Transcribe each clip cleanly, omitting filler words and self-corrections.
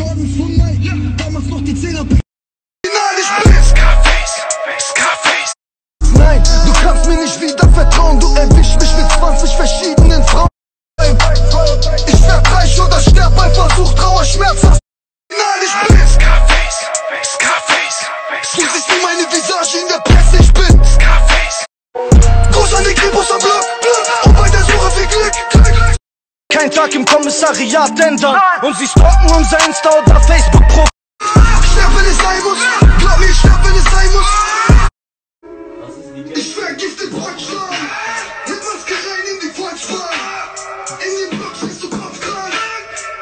Sorgen von Mike, damals noch die 10er. Nein, ich bin Scarface, Scarface. Nein, du kannst mir nicht wieder vertrauen. Du erwisch mich mit 20 verschiedenen Frauen. Ich werd reich oder sterb bei Versuch, Trauer, Schmerz. Nein, ich bin Scarface, Scarface. Du siehst nie meine Visage in der Presse, ich bin Scarface. Gruß an die Kripos am Block, Block. Und bei der Suche viel Glück. Kein Tag im Kommissariat ändern. Und sie stalken unser Insta oder Facebook-Profil. Ich sterb, wenn es sein muss. Glaub mir, ich sterb, wenn es sein muss. Ich vergifte Deutschland. Mit Maske rein in die Volksbahn. In den Block schießt du Kopfkran.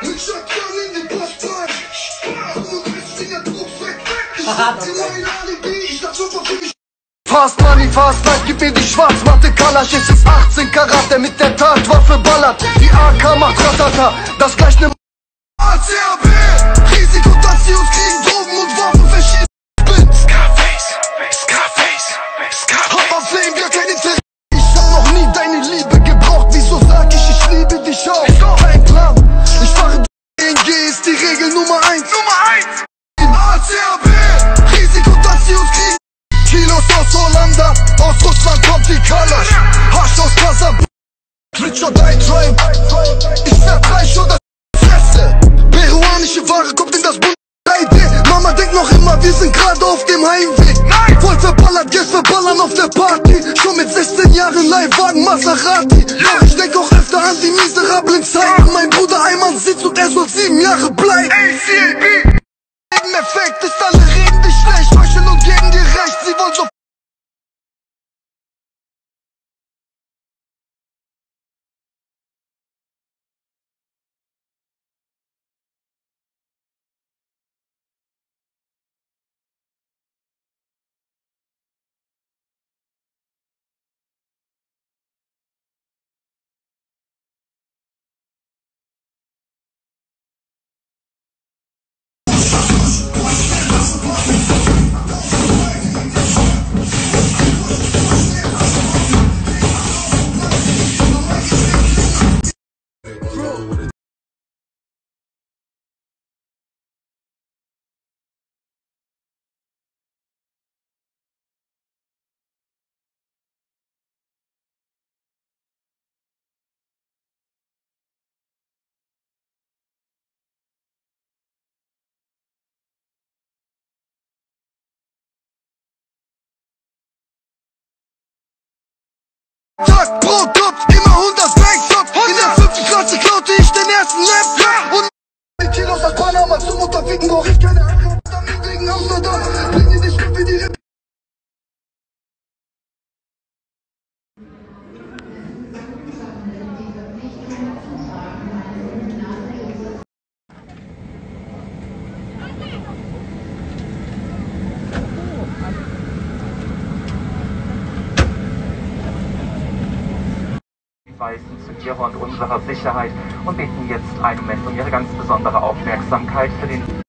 Mit Shotgun in den Postbahn. Finger drauf weg. Ich hab dir mein Alibi. Ich dachte sofort für mich. Fast Money, Fast Life, gib mir die schwarz-matte Kalasch. Es ist 18 Karat, der mit der Tatwaffe ballert. Die AK macht Ratata, das gleich ne ACAB. Risiko, dass sie uns kriegen, Drogen und Waffen verschießen. Ich bin Scarface, Scarface, Scarface. Hab auf Leben gar kein Interesse. Ich hab noch nie deine Liebe gebraucht. Wieso sag ich, ich liebe dich auch? Kein Plan, ich fahre DNG, ist die Regel Nummer 1. Nummer 1 in ACAB. Risiko, dass sie uns kriegen. Kilos aus Holanda, aus Russland kommt die Kalasch. Hasch aus Kasab, Glitch or Die Tribe. Ich werd reich oder Fresse. Peruanische Ware kommt in das Bund. Mama denkt noch immer, wir sind gerade auf dem Heimweg. Nein. Voll verballert, Geld verballern auf der Party. Schon mit 16 Jahren Leihwagen Maserati. Doch ich denk auch öfter an die miserablen Zeiten. Mein Bruder Eimann sitzt und er soll 7 Jahre bleiben. ACAB. Im Effekt ist alle reden dich schlecht, heucheln und geben dir recht, sie wollen so. Tag pro Topf, immer 100 Backstop. In der 5. Klasse klaute ich den ersten Laptop. Und mit Kilos aus Panama zum Mutterficken brauch ich keine Ahnung. Damit wegen Amsterdam bringe dich mit wie die Rippen. Zu ihrer und unserer Sicherheit und bitten jetzt einen Moment um ihre ganz besondere Aufmerksamkeit für den